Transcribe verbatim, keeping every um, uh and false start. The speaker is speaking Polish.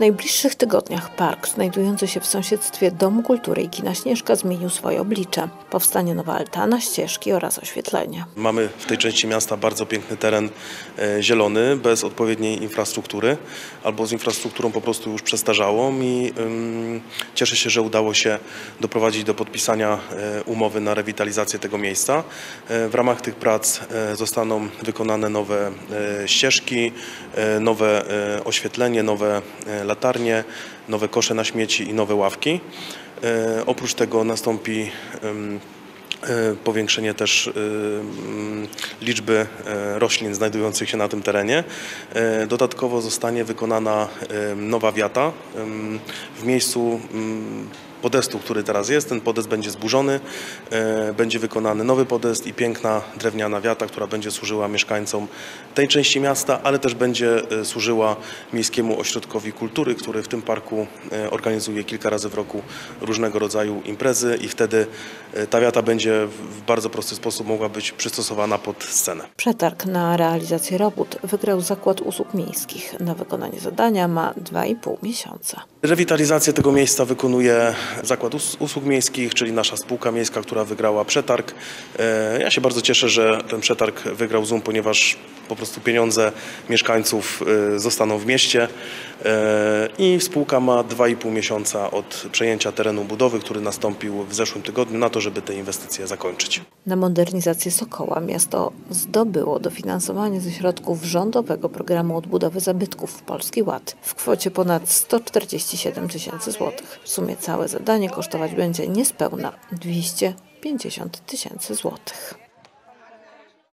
W najbliższych tygodniach park znajdujący się w sąsiedztwie Domu Kultury i Kina Śnieżka zmienił swoje oblicze. Powstanie nowa altana, ścieżki oraz oświetlenie. Mamy w tej części miasta bardzo piękny teren zielony, bez odpowiedniej infrastruktury, albo z infrastrukturą po prostu już przestarzałą i ym, cieszę się, że udało się doprowadzić do podpisania umowy na rewitalizację tego miejsca. W ramach tych prac zostaną wykonane nowe ścieżki, nowe oświetlenie, nowe latarnie, nowe kosze na śmieci i nowe ławki. Oprócz tego nastąpi powiększenie też liczby roślin znajdujących się na tym terenie. Dodatkowo zostanie wykonana nowa wiata w miejscu podestu, który teraz jest. Ten podest będzie zburzony, będzie wykonany nowy podest i piękna drewniana wiata, która będzie służyła mieszkańcom tej części miasta, ale też będzie służyła Miejskiemu Ośrodkowi Kultury, który w tym parku organizuje kilka razy w roku różnego rodzaju imprezy i wtedy ta wiata będzie w bardzo prosty sposób mogła być przystosowana pod scenę. Przetarg na realizację robót wygrał Zakład Usług Miejskich. Na wykonanie zadania ma dwa i pół miesiąca. Rewitalizację tego miejsca wykonuje Zakład Usług Miejskich, czyli nasza spółka miejska, która wygrała przetarg. Ja się bardzo cieszę, że ten przetarg wygrał ZUM, ponieważ po prostu pieniądze mieszkańców zostaną w mieście i spółka ma dwa i pół miesiąca od przejęcia terenu budowy, który nastąpił w zeszłym tygodniu, na to, żeby te inwestycje zakończyć. Na modernizację Sokoła miasto zdobyło dofinansowanie ze środków rządowego programu odbudowy zabytków Polski Ład w kwocie ponad sto czterdzieści siedem tysięcy złotych. W sumie całe zadanie kosztować będzie niespełna dwieście pięćdziesiąt tysięcy złotych.